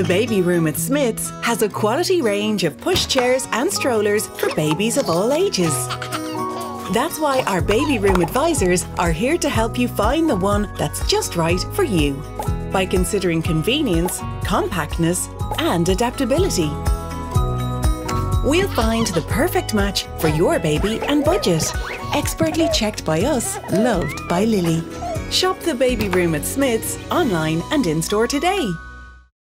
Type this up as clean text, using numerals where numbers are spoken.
The baby room at Smith's has a quality range of pushchairs and strollers for babies of all ages. That's why our baby room advisors are here to help you find the one that's just right for you by considering convenience, compactness, and adaptability. We'll find the perfect match for your baby and budget. Expertly checked by us, loved by Lily. Shop the baby room at Smith's online and in-store today.